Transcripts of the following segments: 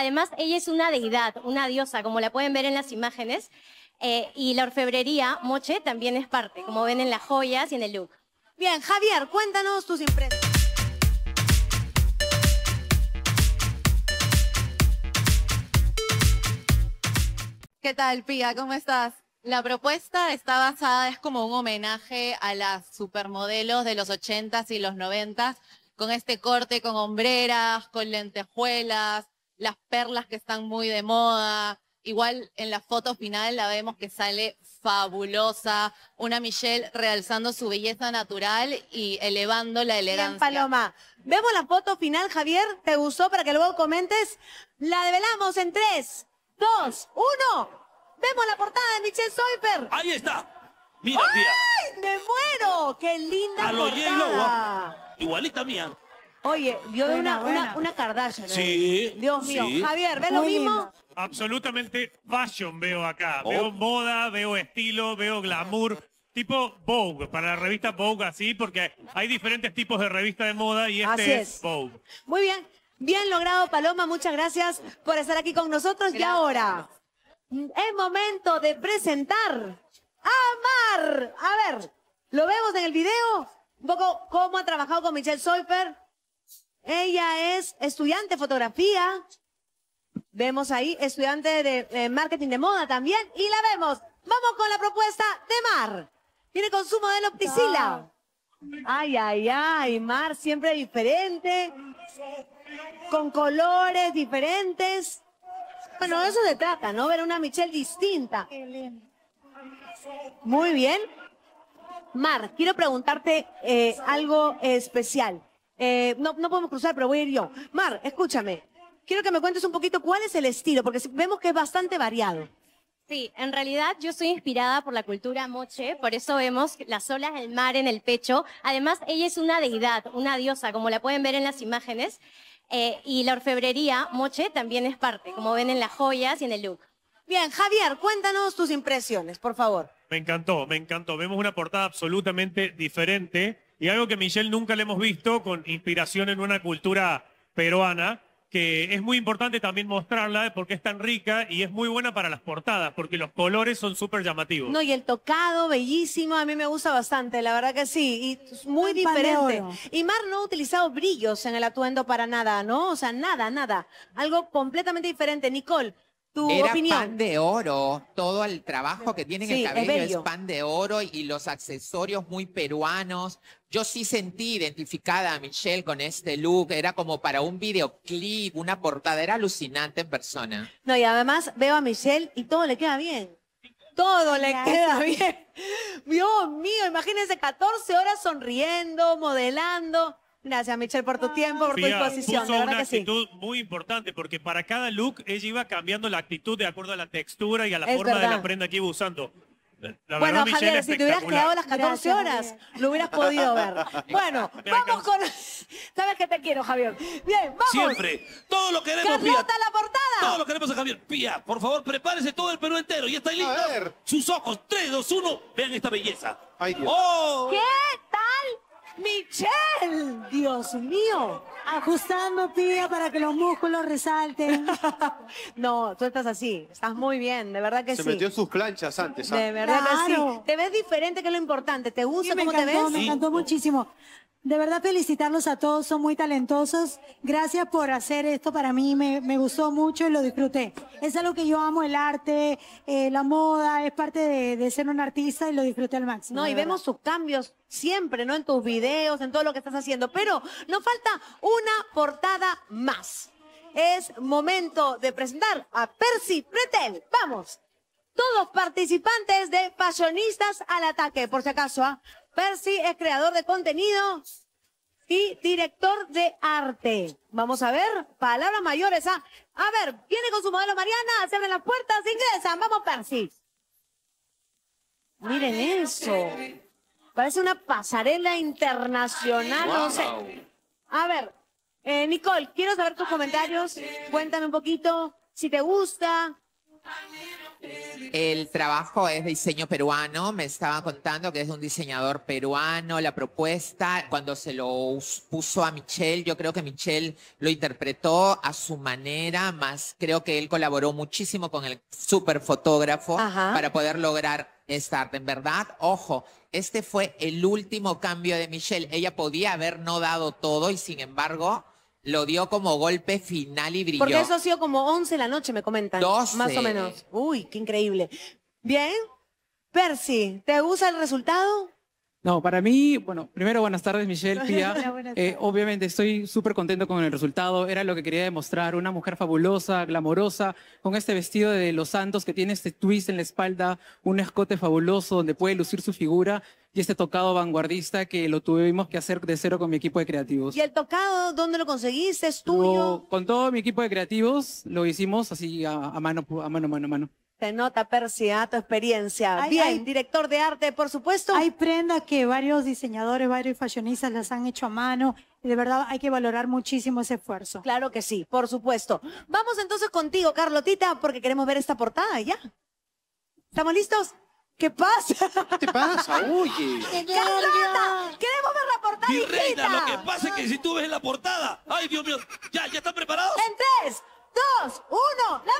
Además, ella es una deidad, una diosa, como la pueden ver en las imágenes. Y la orfebrería Moche también es parte, como ven en las joyas y en el look. Bien, Javier, cuéntanos tus impresiones. ¿Qué tal, Pía? ¿Cómo estás? La propuesta está basada, es como un homenaje a las supermodelos de los 80s y los 90s, con este corte, con hombreras, con lentejuelas, las perlas que están muy de moda. Igual en la foto final la vemos que sale fabulosa, una Michelle realzando su belleza natural y elevando la elegancia. Bien, Paloma. Vemos la foto final, Javier. ¿Te gustó? Para que luego comentes. La develamos en 3, 2, 1. Vemos la portada de Michelle Soifer. Ahí está. Mira, mira. ¡Ay, me muero! ¡Qué linda portada! Igualita mía. Oye, dio de una Kardashian. Sí. Dios mío. Sí. Javier, ¿ves lo mismo? Lindo. Absolutamente fashion veo acá. Oh. Veo moda, veo estilo, veo glamour. Tipo Vogue, para la revista Vogue así, porque hay diferentes tipos de revista de moda y este es Vogue. Muy bien. Bien logrado, Paloma. Muchas gracias por estar aquí con nosotros. Gracias. Y ahora es momento de presentar a Mar. A ver, lo vemos en el video. Un poco cómo ha trabajado con Michelle Soifer. Ella es estudiante de fotografía, vemos ahí, estudiante de marketing de moda también, y la vemos. Vamos con la propuesta de Mar. Viene con su modelo Opticila. Ay, ay, ay, Mar siempre diferente, con colores diferentes. Bueno, eso se trata, ¿no? Ver una Michelle distinta. Muy bien. Mar, quiero preguntarte algo especial. No podemos cruzar, pero voy a ir yo. Mar, escúchame, quiero que me cuentes un poquito cuál es el estilo, porque vemos que es bastante variado. Sí, en realidad yo soy inspirada por la cultura Moche, por eso vemos las olas del mar en el pecho. Además, ella es una deidad, una diosa, como la pueden ver en las imágenes. Y la orfebrería Moche también es parte, como ven en las joyas y en el look. Bien, Javier, cuéntanos tus impresiones, por favor. Me encantó, me encantó. Vemos una portada absolutamente diferente. Y algo que Michelle nunca le hemos visto, con inspiración en una cultura peruana, que es muy importante también mostrarla porque es tan rica y es muy buena para las portadas, porque los colores son súper llamativos. No, y el tocado, bellísimo, a mí me gusta bastante, la verdad que sí, y es muy diferente. Y Mar no ha utilizado brillos en el atuendo para nada, ¿no? O sea, nada, nada. Algo completamente diferente. Nicole, tu opinión. Pan de oro, todo el trabajo que tiene en el cabello es pan de oro y los accesorios muy peruanos. Yo sí sentí identificada a Michelle con este look, era como para un videoclip, una portada, era alucinante en persona. No, y además veo a Michelle y todo le queda bien. Todo le queda bien. Dios mío, imagínense 14 horas sonriendo, modelando. Gracias, Michelle, por tu tiempo, por tu disposición. Puso una actitud muy importante, porque para cada look ella iba cambiando la actitud de acuerdo a la textura y a la forma de la prenda que iba usando. La bueno, verdad, Javier, si te hubieras quedado las 14 horas, lo hubieras podido ver. Bueno, vamos con... Sabes que te quiero, Javier. Bien, vamos. Siempre. Todo lo queremos, Carlota, Pía. ¡Carlota, la portada! Todo lo queremos a Javier. Pía, por favor, prepárese todo el Perú entero. ¿Y está listo? A ver. Sus ojos. 3, 2, 1. Vean esta belleza. Ay, Dios. Oh. ¿Qué tal? ¡Michelle! ¡Dios mío! Ajustando, Pía, para que los músculos resalten. No, tú estás así. Estás muy bien, de verdad que sí. Se metió en sus planchas antes. De verdad que sí. Te ves diferente, que es lo importante. ¿Te gusta cómo te ves? Me encantó muchísimo. De verdad, felicitarlos a todos. Son muy talentosos. Gracias por hacer esto para mí. Me gustó mucho y lo disfruté. Es algo que yo amo, el arte, la moda. Es parte de ser un artista y lo disfruté al máximo. No, y vemos sus cambios siempre, ¿no? En tus videos, en todo lo que estás haciendo. Pero nos falta una portada más. Es momento de presentar a Percy Pretel. ¡Vamos! Todos participantes de Passionistas al Ataque, por si acaso, ¿ah? Percy es creador de contenido y director de arte. Vamos a ver, palabras mayores. A ver, viene con su modelo Mariana, se abren las puertas, ingresan. Vamos, Percy. Miren eso. Parece una pasarela internacional. Wow. No sé. A ver, Nicole, quiero saber tus comentarios. Cuéntame un poquito si te gusta. El trabajo es de diseño peruano, me estaba contando que es de un diseñador peruano, la propuesta, cuando se lo puso a Michelle, yo creo que Michelle lo interpretó a su manera, más creo que él colaboró muchísimo con el superfotógrafo para poder lograr esta arte. En verdad, ojo, este fue el último cambio de Michelle, ella podía haber no dado todo y sin embargo lo dio como golpe final y brilló. Porque eso ha sido como 11 de la noche, me comentan. 12. Más o menos. Uy, qué increíble. Bien. Percy, ¿te gusta el resultado? No, para mí, bueno, primero buenas tardes, Michelle, Pia. Hola, obviamente estoy súper contento con el resultado. Era lo que quería demostrar, una mujer fabulosa, glamorosa, con este vestido de los Santos que tiene este twist en la espalda, un escote fabuloso donde puede lucir su figura. Y este tocado vanguardista que lo tuvimos que hacer de cero con mi equipo de creativos. ¿Y el tocado dónde lo conseguiste? ¿Es tuyo? Con todo mi equipo de creativos lo hicimos así a mano. Te nota, Percy, tu experiencia. Bien, director de arte, por supuesto. Hay prendas que varios diseñadores, varios fashionistas las han hecho a mano. De verdad hay que valorar muchísimo ese esfuerzo. Claro que sí, por supuesto. Vamos entonces contigo, Carlotita, porque queremos ver esta portada ya. ¿Estamos listos? ¿Qué pasa? ¿Qué te pasa? Oye. ¡Carlota! ¡Queremos ver la portada, mi reina, hijita! Lo que pasa es que si tú ves la portada... ¡Ay, Dios mío! ¿Ya están preparados? ¡En 3, 2, 1! ¡La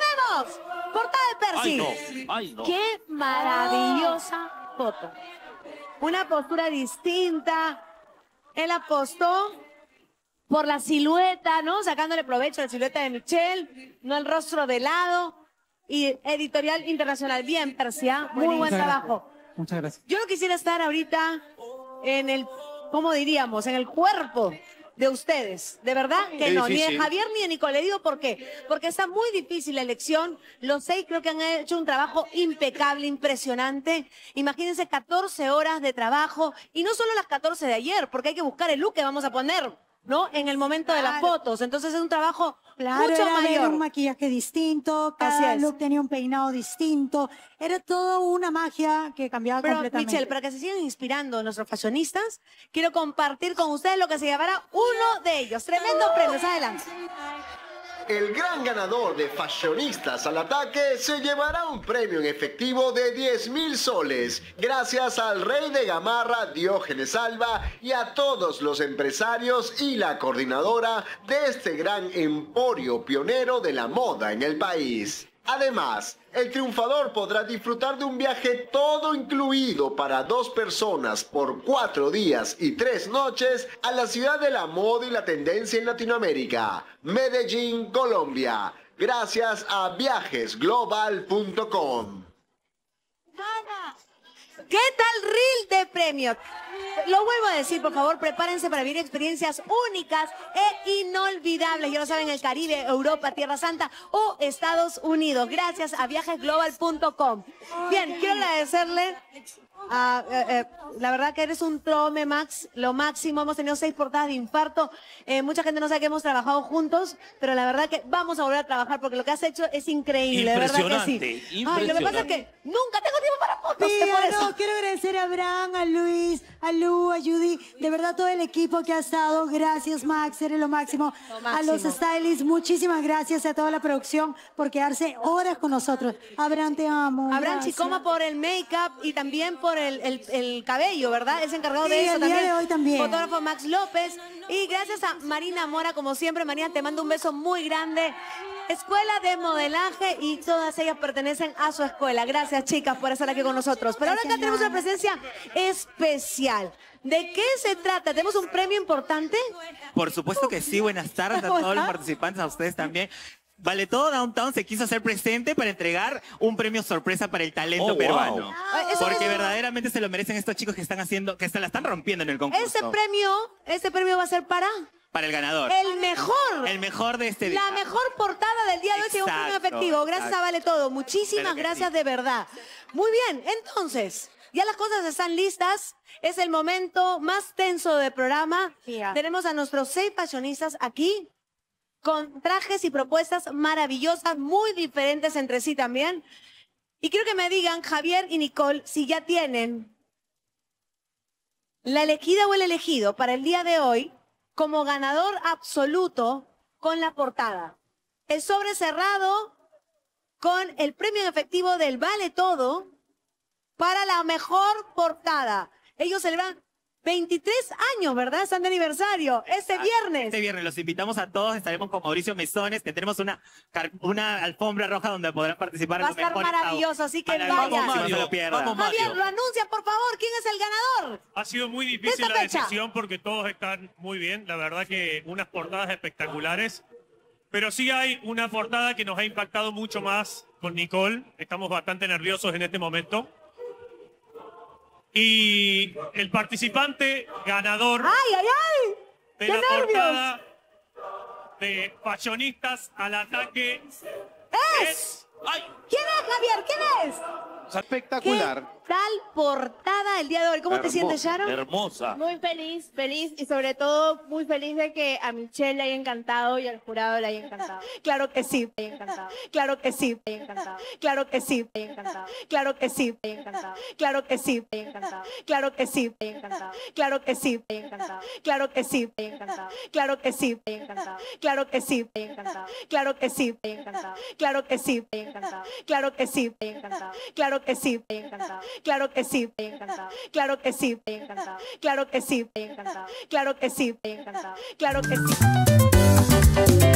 vemos! Portada de Percy. ¡Ay, no! ¡Ay, no! ¡Qué maravillosa foto! Una postura distinta. Él apostó por la silueta, ¿no? Sacándole provecho a la silueta de Michelle. No el rostro de lado. Y Editorial Internacional. Bien, Percy, muy buen trabajo. Muchas gracias. Yo no quisiera estar ahorita en el, ¿cómo diríamos? En el cuerpo de ustedes. De verdad que no. Ni de Javier ni de Nicole. Le digo por qué. Porque está muy difícil la elección. Los 6 creo que han hecho un trabajo impecable, impresionante. Imagínense 14 horas de trabajo. Y no solo las 14 de ayer, porque hay que buscar el look que vamos a poner, ¿no? En el momento de las fotos. Entonces es un trabajo... Claro, mucho mayor. Era un maquillaje distinto, cada look tenía un peinado distinto, era toda una magia que cambiaba completamente. Michelle, para que se sigan inspirando nuestros fashionistas, quiero compartir con ustedes lo que se llevará uno de ellos. Tremendos premios, adelante. El gran ganador de Fashionistas al Ataque se llevará un premio en efectivo de 10.000 soles, gracias al rey de Gamarra, Diógenes Alba, y a todos los empresarios y la coordinadora de este gran emporio pionero de la moda en el país. Además, el triunfador podrá disfrutar de un viaje todo incluido para 2 personas por 4 días y 3 noches a la ciudad de la moda y la tendencia en Latinoamérica, Medellín, Colombia, gracias a ViajesGlobal.com. ¿Qué tal reel de premios? Lo vuelvo a decir, por favor, prepárense para vivir experiencias únicas e inolvidables. Ya lo saben, el Caribe, Europa, Tierra Santa o Estados Unidos. Gracias a ViajesGlobal.com. Bien, quiero agradecerle. La verdad que eres un trome, Max, lo máximo. Hemos tenido 6 portadas de infarto. Mucha gente no sabe que hemos trabajado juntos, pero la verdad que vamos a volver a trabajar porque lo que has hecho es increíble. Impresionante, de verdad que sí. Ay, lo que pasa es que nunca tengo tiempo para fotos. Pía, por eso. No, quiero agradecer a Abraham, a Luis, a Lu, a Judy, de verdad todo el equipo que ha estado. Gracias, Max, eres lo máximo. A los stylists, muchísimas gracias, a toda la producción por quedarse horas con nosotros. Abraham, te amo. Abraham Chicoma por el make-up y también por el cabello, ¿verdad? Es encargado de eso también. De hoy también. Fotógrafo Max López. Y gracias a Marina Mora, como siempre. Marina, te mando un beso muy grande. Escuela de modelaje y todas ellas pertenecen a su escuela. Gracias, chicas, por estar aquí con nosotros. Pero ahora acá tenemos una presencia especial. ¿De qué se trata? ¿Tenemos un premio importante? Por supuesto que sí. Buenas tardes a todos los participantes, a ustedes también. Vale todo, Downtown se quiso hacer presente para entregar un premio sorpresa para el talento peruano. Wow. Porque verdaderamente se lo merecen estos chicos que están haciendo, que se la están rompiendo en el concurso. Ese premio va a ser para... Para el ganador. El mejor. El mejor de este día. La mejor portada del día de hoy, que es un premio efectivo. Gracias a Vale Todo. Muchísimas gracias de verdad. Muy bien, entonces... Ya las cosas están listas, es el momento más tenso del programa. Tenemos a nuestros 6 fashionistas aquí, con trajes y propuestas maravillosas, muy diferentes entre sí también. Y quiero que me digan, Javier y Nicole, si ya tienen la elegida o el elegido para el día de hoy como ganador absoluto con la portada. El sobre cerrado con el premio en efectivo del Vale Todo para la mejor portada. Ellos celebran 23 años, ¿verdad? Están de aniversario, este viernes. Este viernes, los invitamos a todos, estaremos con Mauricio Mesones, que tenemos una alfombra roja donde podrán participar. Va a estar maravilloso, así que vayan. Javier, lo anuncia, por favor, ¿quién es el ganador? Ha sido muy difícil la decisión porque todos están muy bien, la verdad que unas portadas espectaculares, pero sí hay una portada que nos ha impactado mucho más con Nicole, estamos bastante nerviosos en este momento. Y el participante ganador de la portada de Fashionistas al Ataque es... ¿Quién es, Javier? ¿Quién es? Espectacular. ¿Qué tal portada el día de hoy? ¿Cómo te sientes, Sharon? Hermosa. Muy feliz, feliz y sobre todo muy feliz de que a Michelle le haya encantado y al jurado le haya encantado. Claro que sí. Claro que sí. Claro que sí. Claro que sí. Claro que sí. Claro que sí. Claro que sí. Claro que sí. Claro que sí. Claro que sí. Claro que sí. Claro que sí. Claro que sí. Claro que sí. Claro que sí, claro que sí, claro que sí, claro que sí, claro que sí.